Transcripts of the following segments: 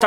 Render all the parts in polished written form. I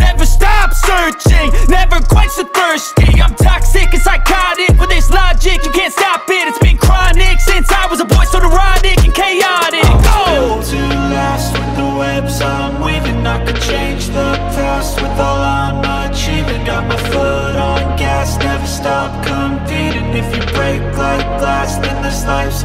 Never stop searching, never quench the thirst. I'm toxic and psychotic with this logic, you can't stop it. It's been chronic since I was a boy, so neurotic and chaotic. I'm built to last with the webs I'm weaving. I could change the past with all I'm achieving. Got my foot on gas, never stop competing. If you break like glass, then this life's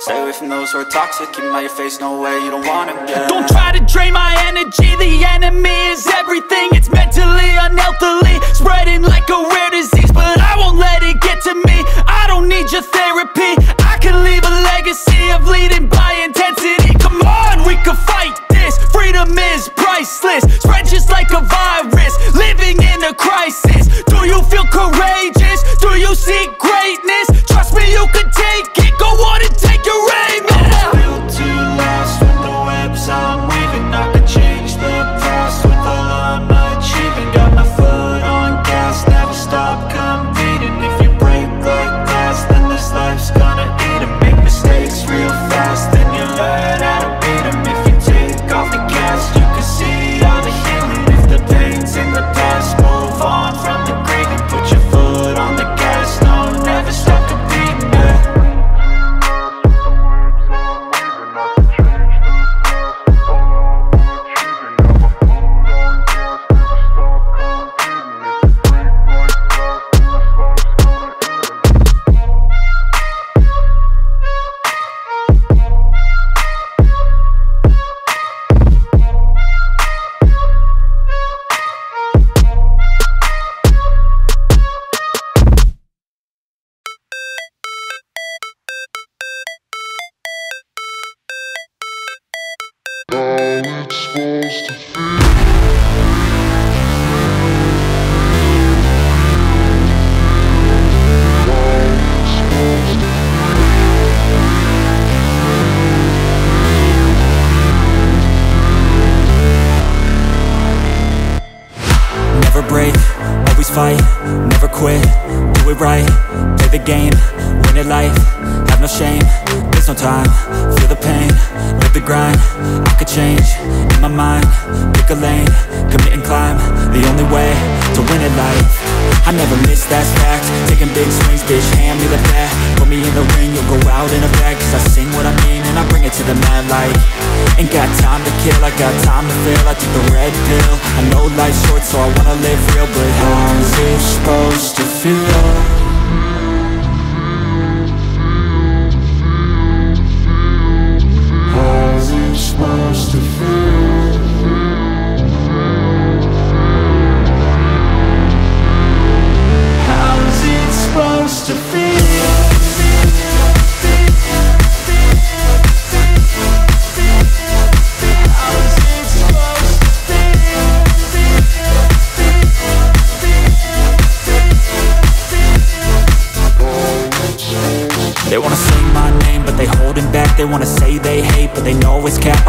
Stay away from those who are toxic, keep 'em out your face, no way, you don't want 'em, yeah. Don't try to drain my energy, the enemy is everything. It's mentally, unhealthily, spreading like a rare disease. But I won't let it get to me, I don't need your therapy. I can leave a legacy of leading by intensity. Come on, we can fight this, freedom is priceless. Spread just like a virus, living in a crisis. Do you feel courageous? Do you seek greatness? Trust me, you can take it, go on and take your aim. I was built to last with the webs I'm weaving. I could change the past with all I'm achieving. Got my foot on gas, never stop competing. If you break like glass, then this life's gonna eat 'em. Make mistakes real fast, then you learn how to beat 'em. If you take off the gas, you can see all the healing. If the pain's in the past, move on from the grave and put your foot on the gas. No, never stop competing, yeah.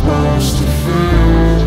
Supposed to feel,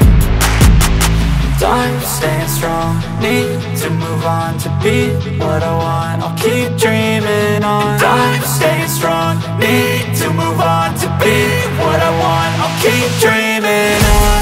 I'm staying strong, need to move on to be what I want. I'll keep dreaming on. And I'm staying strong, need to move on to be what I want. I'll keep dreaming on.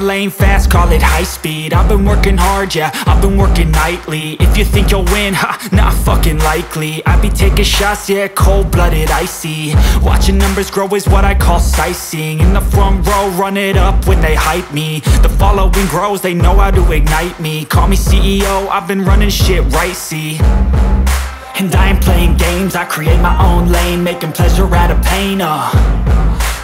Lane fast, call it high speed. I've been working hard, yeah, I've been working nightly. If you think you'll win, ha, not fucking likely. I be taking shots, yeah, cold-blooded, icy. Watching numbers grow is what I call sightseeing. In the front row, run it up when they hype me. The following grows, they know how to ignite me. Call me CEO, I've been running shit right, see. And I ain't playing games, I create my own lane. Making pleasure out of pain,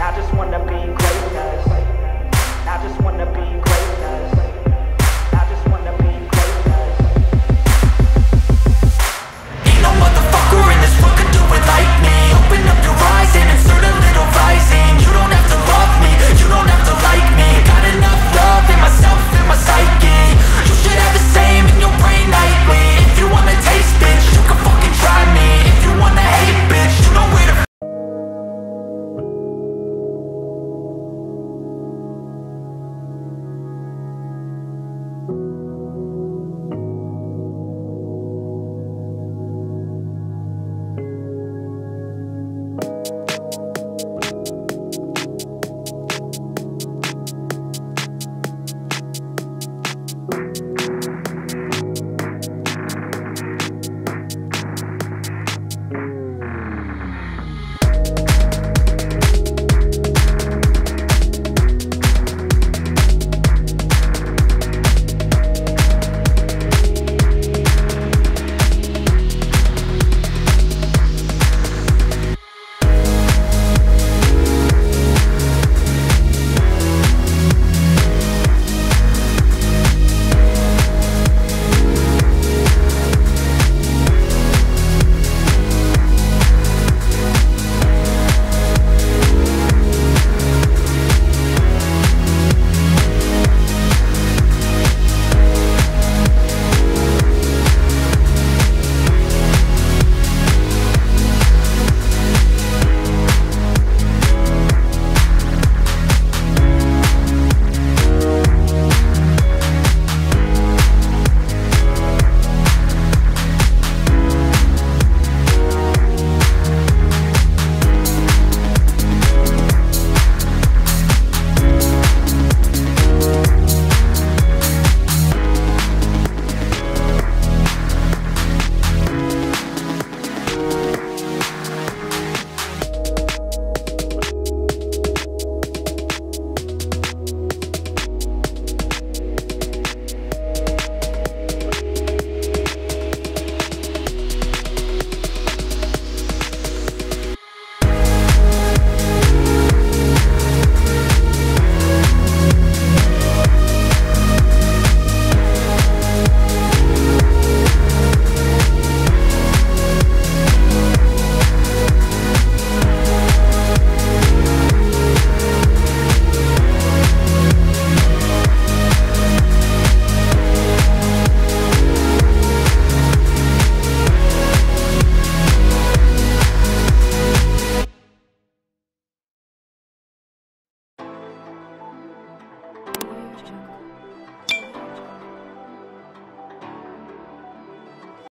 I just wanna be greatness. I just wanna be greatness. I just wanna be greatness. Ain't no motherfucker in this world can do it like me. Open up your eyes and insert a little rising. You don't have to love me, you don't have to like me. Got enough love in myself, in my psyche. You should have the same in your brain nightly. If you wanna taste, bitch, you can fucking try me. If you wanna hate, bitch, you know where to...